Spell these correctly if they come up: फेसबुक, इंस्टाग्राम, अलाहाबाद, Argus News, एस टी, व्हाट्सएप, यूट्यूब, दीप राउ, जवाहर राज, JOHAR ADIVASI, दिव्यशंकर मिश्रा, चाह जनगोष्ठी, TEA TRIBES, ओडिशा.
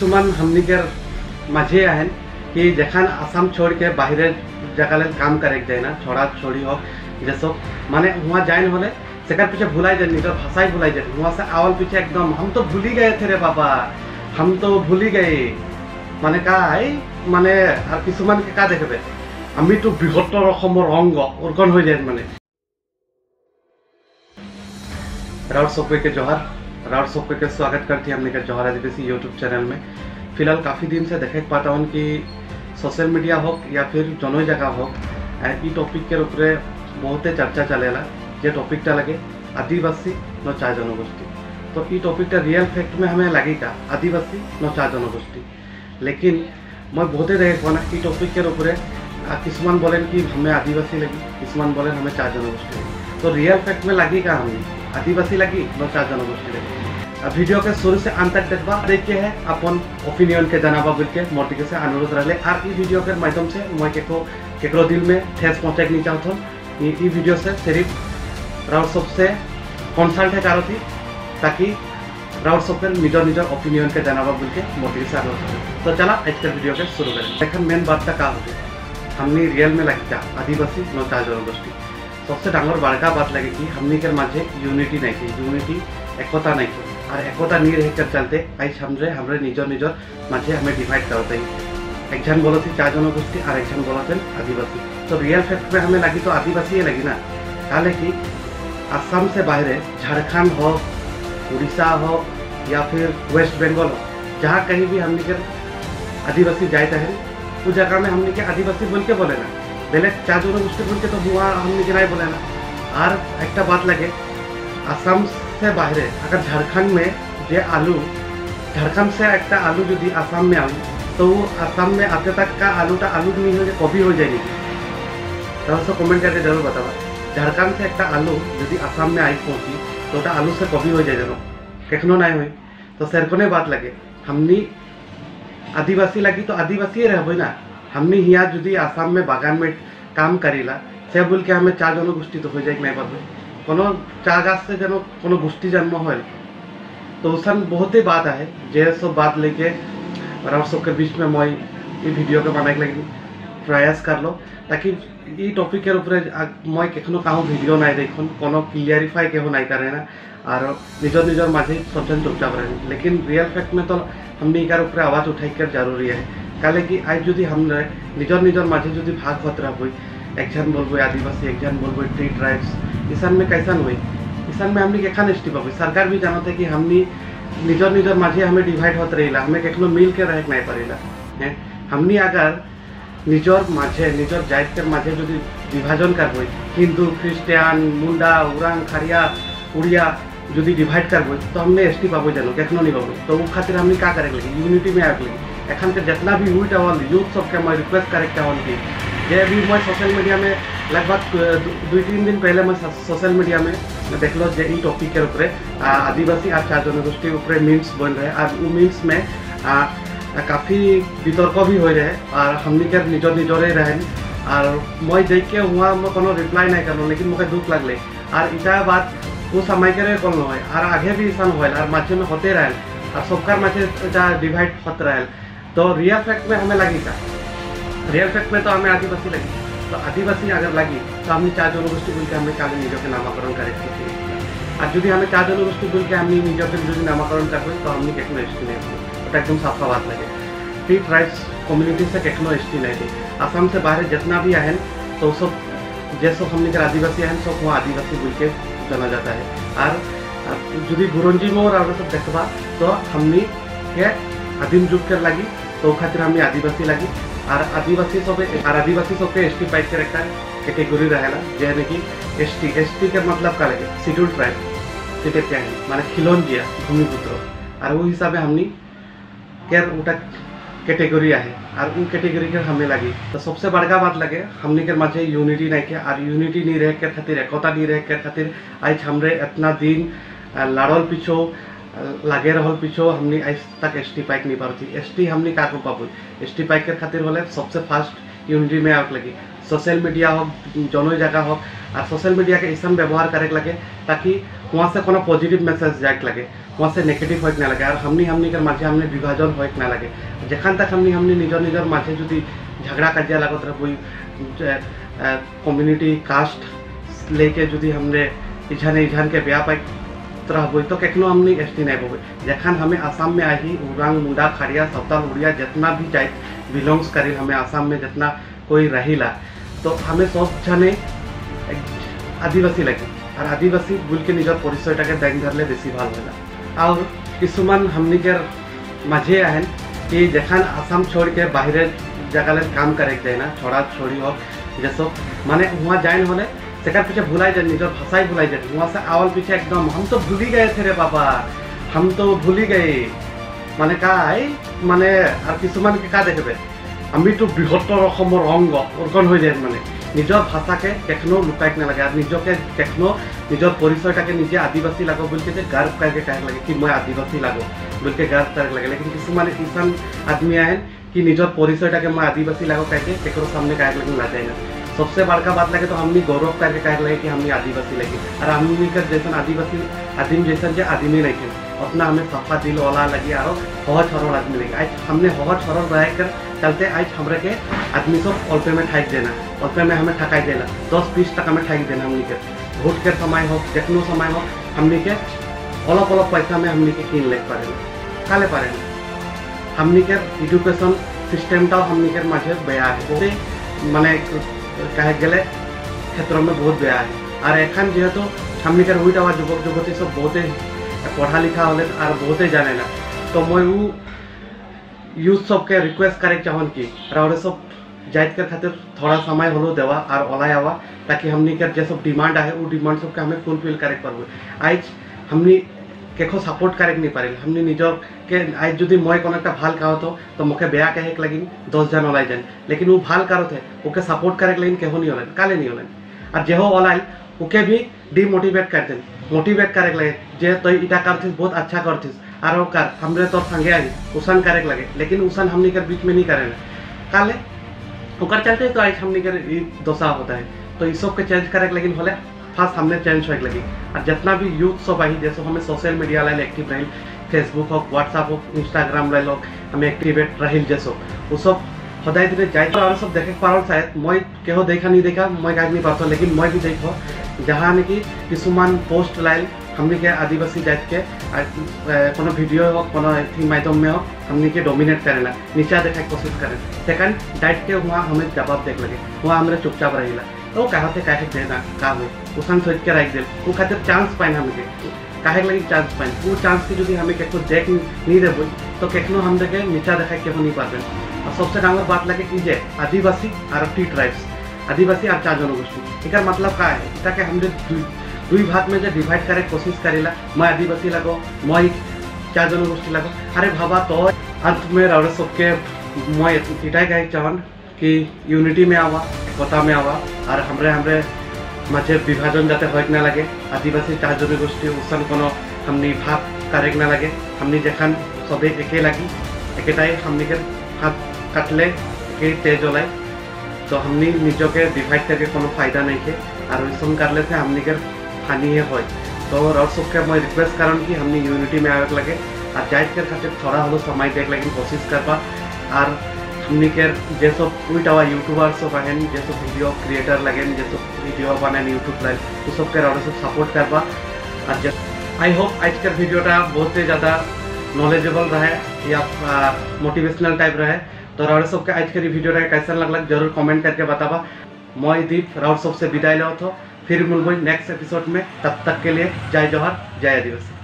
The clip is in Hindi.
किसुमान हमनिकर माझे आहन कि जेखान आसाम छोड़ के बाहर जगह काम करेक जाए ना छोड़ा छोड़ी हो जैसो माने वहाँ जाए होले सेकर पीछे भुलाई जाए निकर भाषाई भुलाई जाए वहाँ से आवल पीछे एकदम हम तो भूल ही गए थे रे बाबा हम तो भूल ही गए माने का है माने किसुमान के का देखे आम तो बृहत्तर असमर अंग उर्कन हो जाए माने राउत सबके जवाहर राज सबके स्वागत करती है हमने का जवाहर राज यूट्यूब चैनल में। फिलहाल काफ़ी दिन से देख पाता हूँ कि सोशल मीडिया हो या फिर जनो जगह हो टॉपिक के ऊपर बहुत चर्चा चलेला जो टॉपिकटा लगे आदिवासी न चाह जनगोष्ठी। तो ये टॉपिकटा रियल फैक्ट में हमें लगेगा आदिवासी न चाह जनगोष्ठी, लेकिन मैं बहुते देख पा ना टॉपिक के ऊपर किसुमान बोले कि हमें आदिवासी लगी, किसुमान बोले हमें चाह जनगोष्ठी लगी। तो रियल फैक्ट में लगेगा हमें आदिवासी लगी न चाह जनगोष्ठी लगी। वीडियो के शुरू से अंत तक देखा देखे है अपन ओपिनियन के जाना बोल के मोर टी से अनुरोध रहे। और इस वीडियो के माध्यम से मैं केकरो दिल में ठेस पहुँचे नहीं चाहता। इस वीडियो से सिर्फ राउत सबसे कन्सल्ट है करती ताकि राउत सबके निजर निजर ओपिनियन के जाना बोल के मोर टी से अनुरोध रहे। तो चला आज के वीडियो के शुरू करें। देखा मेन बात का होगी हमने रियल में लगता आदिवासी न चाह जनगोष्ठी। सबसे डांगर बड़का बात लगे कि हमने के माजे यूनिटी नहीं थी, यूनिटी एकता नहीं थी और एकता नहीं रहकर चलते आज हमरे हमरे निजर निजर माजे हमें डिवाइड करते हैं। एक जन बोलो थी चाह जनगोष्ठी और एक जन बोलो थे आदिवासी। तो रियल फैक्ट में हमें लगी तो आदिवासी ही लगी ना। कहले कि आसाम से बाहर झारखंड हो, उड़ीसा हो या फिर वेस्ट बंगाल हो, जहाँ कहीं भी हमने के आदिवासी जाते हैं उस जगह में हमने के आदिवासी बोल के बोले ना, पहले चाह जनगोष्ठी बोल के तो वहाँ हमने के नहीं बोले ना। और एक बात लगे आसाम से बाहर अगर झारखंड में जे आलू झारखंड से एक आलू जो आसाम में आलू तो वो आसाम में आते तक का आलूटा आलू नहीं हो जाए कभी हो जाएगी। तो उसको कमेंट करके जरूर बतावा झारखंड से एक आलू जो आसाम में आई पहुँची तो वो आलू से कभी हो जाए जानो कखनो नहीं हुई। तो सरकने बात लगे हमनी आदिवासी लगी तो आदिवासी रहबई ना। हमनी यहाँ जो आसाम में बागान में काम करीला से बोल के हमें चाह जनगोष्ठी तो हो जाए नहीं पाबे कोनो चाह गाछ से जानो कोनो गोष्ठी जन्म हो। तो उसन बहुते बात है जे सब बात लेके राउत सबके बीच में मैं ये वीडियो के बनाए लगी प्रयास कर लो ताकि ये टॉपिक के ऊपर मैं कखनो कहूँ वीडियो नहीं देखो कोनो क्लियरिफाई केहू नहीं करे ना और निजर निजर माझे सबसे चुपचाप रहे। लेकिन रियल फैक्ट में तो हमने इकार ऊपर आवाज़ उठाकर जरूरी है। कहले कि आज जो हम निजर निजर माझे जो भाग होत रह एक जन बोल आदिवासी एक जन बोल ट्री ट्राइब्स ईसान में कैसन हुई ईसान में हमने कैसा निष्ठि पाई। सरकार भी जानते कि हमने निजर निजर माझे हमें डिवाइड होते रही हमें कखनो मिल के रह नहीं पड़ेगा है। हमने अगर निजर माझे निजर जात के माझे जो विभाजन करब हिंदू ख्रिस्टान मुंडा उरांग खारिया उड़िया जो डिवाइड करब तो हमने एस टी पाब जानो कखनो नहीं पाब। तो वो खातिर हमने क्या करे लगी यूनिटी में आगे एखन के जितना भी यूथ आवल यूथ सबके मैं रिक्वेस्ट करे आवल कि ये अभी मैं सोशल मीडिया में लगभग 2-3 दिन पहले मैं सोशल मीडिया में देख लो जे इन टॉपिक के ऊपर आदिवासी और चाह जनगोष्ठी ऊपर मीम्स बन रहे और वो मीम्स में काफ़ी वितर्क भी हो रहे और हमने के निजर निजरे रहे और मैं देख के हुआ मैं कोनो रिप्लाई नहीं करलो लेकिन मुझे दुख लगल और इटा बात वो समय के कल न और आगे भी ऐसा होल और माचे में होते रहे और सबका माचे डिवाइड होते रहे। तो रियल फैक्ट में हमें लगी था रियल फैक्ट में तो हमें आदिवासी लगी। तो आदिवासी अगर लगी तो हमने चाह जनगोष्ठी बोल के हमें काले निजों के नामकरण करे और जो भी हमें चाह जनगोष्ठी बोल के हमने निजों के जो नामकरण करब तो हमने कखनो एसटी नहीं तो एकदम साफा बात लगे। ट्री ट्राइब्स कम्युनिटी से कखनो एसटी नहीं थी आसाम से बाहर जितना भी आए तो सब जैसे हमने के आदिवासी आए सब वहाँ आदिवासी बोल के जाना जाता है। और जो गुरंजी मोर और सब देखा तो हमने के आदिम जुग के लगी तो खातिर हमने आदिवासी लगी और आदिवासी सब और आदिवासी सबके एस टी पाइप के एक कैटेगरी रहेगा जैसे कि एस टी के मतलब का लगे शेड्यूल ट्राइब क्या है माने खिलंजिया भूमिपुत्र और वो हिसाब से हमने केयर उठा कैटेगरी है और वो कैटेगरी के हमें लगी। तो सबसे बड़का बात लगे हमने के माजे यूनिटी नहीं के और यूनिटी नहीं रहे के खातिर एकता नहीं रहे के खातिर आज हमरे इतना दिन लड़ल पीछो लागे रहल पीछो हमने आज तक एस टी पाइक नहीं पाती। एस टी हमने का को पाबो एस टी पाइक के खातिर होले सबसे फास्ट यूनिटी में आग लगी सोशल मीडिया हो जनो जगह हो और सोशल मीडिया के ऐसा व्यवहार करे लगे ताकि वहाँ से कोनो पॉजिटिव मैसेज जाए लगे, वहाँ से नेगेटिव होक ना लगे और हमनी माझे हमने विभाजन होक ना लगे। जखान तक हमनी निजर निजर माझे जो झगड़ा काजिया लागत रहे, कम्युनिटी कास्ट लेके जो हमने इजाने इजान के बेया पाए रह तो कखनो हमने एसटी नहीं बोबे। जखान हमें आसाम में आई उरांग मुंडा खारिया सवताल उड़िया जितना भी जाति बिलोंग्स करी हमें आसाम में जितना कोई रहिला तो हमें सब जाने आदिवासी लगे और आदिवासी बोल के निजर परिचय टाके देख धरले बेसी भाल होला। और किसुमान हमनी के माझे आहन कि जखान आसाम छोड़ के बाहर जगह काम करे जाए ना, छोड़ा छोड़ी हो जैसो माने वहाँ जाए होने से पीछे भुलाई जाए, निजर भाषाई भुलाई जाए। वहाँ से आवल पीछे एकदम हम तो भूल ही गए थे रे बाबा, हम तो भूल ही गए माने का आई माने और किसुमान के का देखे आम तो बृहत्तर अंग अर्गन हो जाए माने निजर भाषा के कखनो लुकायक ना लगे और निजके कखनो निजर परिचय टाके निजे आदिवासी लागो बोल के गर्व करके कहे लगे कि मैं आदिवासी लागो बोल के गर्व करके लगे। लेकिन किसुमान इंसान आदमी आए कि निजर परिचय टाके मैं आदिवासी लागो कहे ककरो सामने कहे लगे ना जाए ना। सबसे बड़का बात लगे तो हमने गौरव करके कहे लगे कि हमने आदिवासी लगे और हमने कर जैसा आदिवासी आदिम जैसा जो आदिमी लगे अपना हमें सफा दिल वाला लगी और सहज सरल आदमी लगे। आज हमने सहज सरल रह कर चलते आज हमरा के आदमी सब अल्पे में ठाक देना, अल्पे में हमें ठकाई देना, 10-20 टका में ठाक देना। हमने के वोट के समय हो जखनो समय हो हमने के अलग अलग पैसा में हमने के किन ले पारे काले पारे। हमने के एजुकेशन सिस्टम तो हमने के माझे बेया है माने कहे गले क्षेत्र में बहुत बेया है और एखन जेहतु हमने हुई आवाज युवक युवती सब बहुते पढ़ा लिखा होले और बहुते जाने ना तो मैं वो यूथ सबके रिक्वेस्ट करे चाहन कि और सब जात के खातिर थोड़ा समय हलो देवा और ओला आवा ताकि हमने के जो सब डिमांड है वो डिमांड सबके हमें फुलफिल करे पारबो। आज हमने केको सपोर्ट करे नहीं पारे, हमने निजर के आज जो मैं कोनो एक भल कहो तो मोके बेया कहे लगिन 10 जन ओल जान, लेकिन वो भल कारो थे ओके सपोर्ट करे लगिन केहो नहीं ओलन काले नहीं ओलन और जेहो ओलाइल ओके भी डिमोटिवेट कर देन मोटिवेट करे लगे जे तई तो इटा करथिस बहुत अच्छा करथिस और ओकर हमरे तोर संगे आई उसन करे लगे, लेकिन उसन हमने के बीच में नहीं करे काले ओकर चलते तो आज हमने के दशा होता है। तो इस सब के चेंज करे लगिन होले फास्ट हमने चेंज होक लगी और जितना भी यूथ सब आई जैसे हमें सोशल मीडिया लाइल एक्टिव रही, फेसबुक हो व्हाट्सएप हो इंस्टाग्राम लाइल हो हमें एक्टिवेट रही जैसो वो सब सदा दिन जाए और सब देखे पार शायद मैं केहो देखा नहीं देखा मैं गाइड नहीं पाता, लेकिन मैं भी देखो जहाँ निकी किसुमान पोस्ट लाइल हमने के आदिवासी जात के कोनो वीडियो हो कोनो थिंग माध्यम में हो हमने के डोमिनेट करेला नीचा देखा कोशिश करें सेकंड डाइट के वहाँ हमें जवाब देख लगे वहाँ हमारे चुपचाप रहेला तो कहा थे कहे देना काम है उसन सोच के रख दे वो खातिर चांस पाइन हमें कहे लगे चांस पाइन वो चांस की जो हमें कखो देख नहीं देव तो कखनो हम देखे नीचा देखा कहो नहीं पाते। और सबसे डांगर बात लगे कि आदिवासी और टी ट्राइब्स आदिवासी और चार जनगोष्ठी एक मतलब का है ताकि हमने दुई भाग में जो डिवाइड करे कोशिश करेला मैं आदिवासी लगो मैं चार जनगोष्ठी लगो। अरे भाबा तो अंत में और सबके मैं इटाई कह चाहन कि यूनिटी में आवा एकता में आवा और हमरे हमरे माझे विभाजन जाते होक ना लगे। आदिवासी चार जनगोष्ठी उसन कोनो हमनी भाग करे ना लगे, हमनी जखन सबे एके लगी एकेटाई हमनी के हाथ काटले एके तेज ओलाए तो हमनी निजों के डिवाइड करके कोनो फायदा नहीं है और उसन करले से हमनी के हानि है। तो और सबके मैं रिक्वेस्ट कारण कि हमने यूनिटी में आवे लगे और जात के खातिर थोड़ा हलो समय देख लगे कोशिश करवा और हमने के जे सब उल्टा हुआ यूट्यूबर सब आए जे सब वीडियो क्रिएटर लगे जे सब वीडियो बनाए यूट्यूब लाइव तो सबके और सब सपोर्ट करवा। और जे आई होप आज के वीडियोटा बहुत ही ज़्यादा नॉलेजेबल रहे या मोटिवेशनल टाइप रहे तो और सबके आज के वीडियोटा कैसा लगल जरूर कमेंट करके बतावा। मैं दीप राउ सबसे विदाई लो, फिर मिलूंगा नेक्स्ट एपिसोड में, तब तक के लिए जय जवाहर जय आदिवासी।